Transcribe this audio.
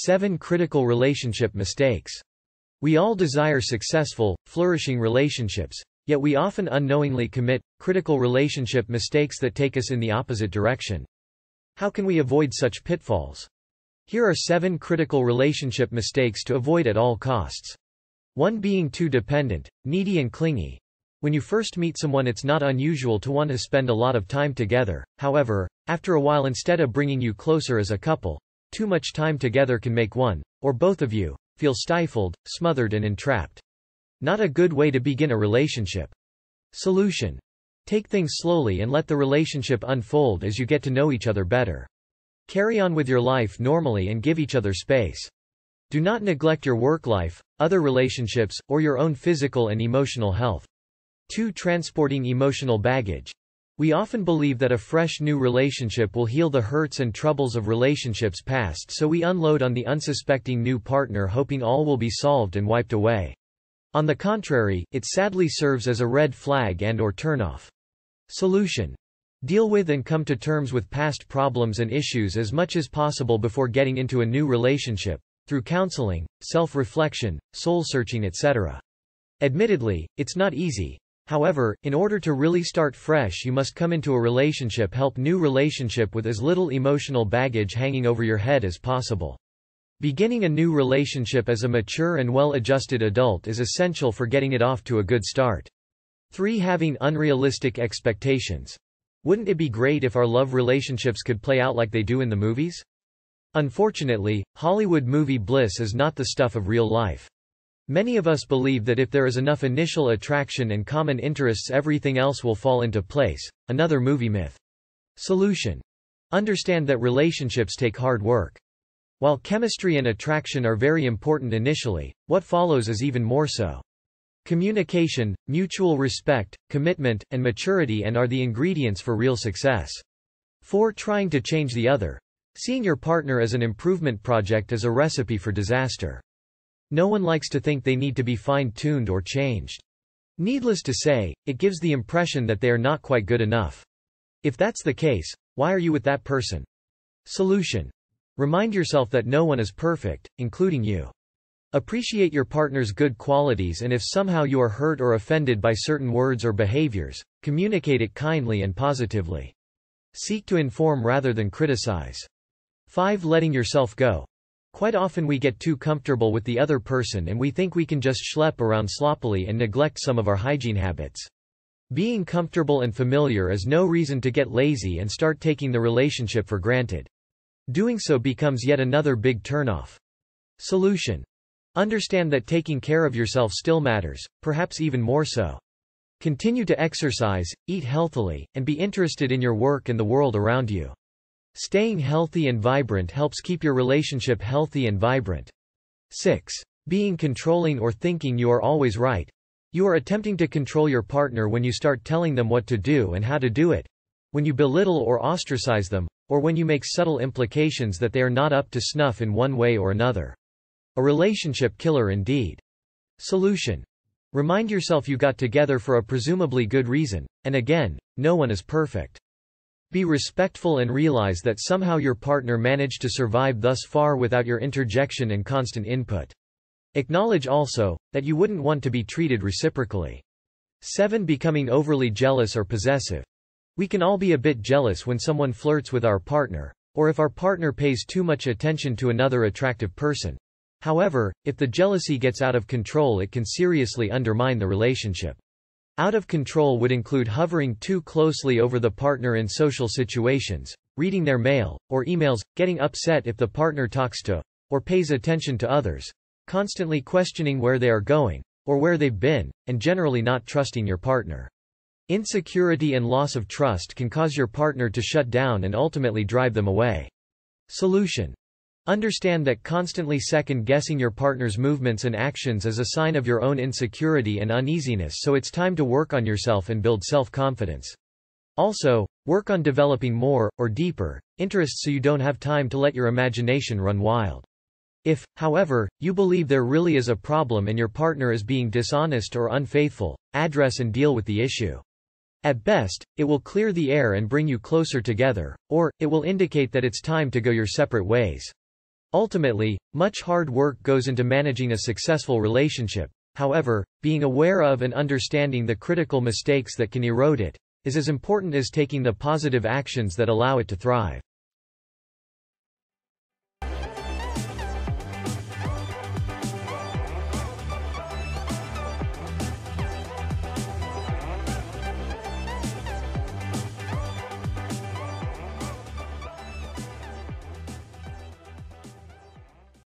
7 Critical Relationship Mistakes. We all desire successful, flourishing relationships, yet we often unknowingly commit critical relationship mistakes that take us in the opposite direction. How can we avoid such pitfalls? Here are 7 critical relationship mistakes to avoid at all costs. 1. Being too dependent, needy and clingy. When you first meet someone, it's not unusual to want to spend a lot of time together. However, after a while, instead of bringing you closer as a couple, too much time together can make one, or both of you, feel stifled, smothered and entrapped. Not a good way to begin a relationship. Solution. Take things slowly and let the relationship unfold as you get to know each other better. Carry on with your life normally and give each other space. Do not neglect your work life, other relationships, or your own physical and emotional health. 2. Transporting emotional baggage. We often believe that a fresh new relationship will heal the hurts and troubles of relationships past, so we unload on the unsuspecting new partner hoping all will be solved and wiped away. On the contrary, it sadly serves as a red flag and/or turnoff. Solution. Deal with and come to terms with past problems and issues as much as possible before getting into a new relationship, through counseling, self-reflection, soul-searching etc. Admittedly, it's not easy. However, in order to really start fresh, you must come into a new relationship with as little emotional baggage hanging over your head as possible. Beginning a new relationship as a mature and well-adjusted adult is essential for getting it off to a good start. 3. Having unrealistic expectations. Wouldn't it be great if our love relationships could play out like they do in the movies? Unfortunately, Hollywood movie bliss is not the stuff of real life. Many of us believe that if there is enough initial attraction and common interests, everything else will fall into place. Another movie myth. Solution. Understand that relationships take hard work. While chemistry and attraction are very important initially, what follows is even more so. Communication, mutual respect, commitment, and maturity are the ingredients for real success. 4. Trying to change the other. Seeing your partner as an improvement project is a recipe for disaster. No one likes to think they need to be fine-tuned or changed. Needless to say, it gives the impression that they are not quite good enough. If that's the case, why are you with that person? Solution. Remind yourself that no one is perfect, including you. Appreciate your partner's good qualities, and if somehow you are hurt or offended by certain words or behaviors, communicate it kindly and positively. Seek to inform rather than criticize. 5. Letting yourself go. Quite often we get too comfortable with the other person and we think we can just schlep around sloppily and neglect some of our hygiene habits. Being comfortable and familiar is no reason to get lazy and start taking the relationship for granted. Doing so becomes yet another big turnoff. Solution. Understand that taking care of yourself still matters, perhaps even more so. Continue to exercise, eat healthily, and be interested in your work and the world around you. Staying healthy and vibrant helps keep your relationship healthy and vibrant. 6. Being controlling or thinking you are always right. You are attempting to control your partner when you start telling them what to do and how to do it, when you belittle or ostracize them, or when you make subtle implications that they are not up to snuff in one way or another. A relationship killer indeed. Solution. Remind yourself you got together for a presumably good reason, and again, no one is perfect. Be respectful and realize that somehow your partner managed to survive thus far without your interjection and constant input. Acknowledge also that you wouldn't want to be treated reciprocally. 7. Becoming overly jealous or possessive. We can all be a bit jealous when someone flirts with our partner, or if our partner pays too much attention to another attractive person. However, if the jealousy gets out of control, it can seriously undermine the relationship. Out of control would include hovering too closely over the partner in social situations, reading their mail or emails, getting upset if the partner talks to or pays attention to others, constantly questioning where they are going or where they've been, and generally not trusting your partner. Insecurity and loss of trust can cause your partner to shut down and ultimately drive them away. Solution. Understand that constantly second-guessing your partner's movements and actions is a sign of your own insecurity and uneasiness, so it's time to work on yourself and build self-confidence. Also, work on developing more, or deeper, interests so you don't have time to let your imagination run wild. If, however, you believe there really is a problem and your partner is being dishonest or unfaithful, address and deal with the issue. At best, it will clear the air and bring you closer together, or, it will indicate that it's time to go your separate ways. Ultimately, much hard work goes into managing a successful relationship. However, being aware of and understanding the critical mistakes that can erode it is as important as taking the positive actions that allow it to thrive.